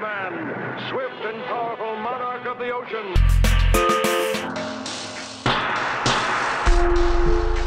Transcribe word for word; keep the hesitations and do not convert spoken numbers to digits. the man, swift and powerful monarch of the ocean.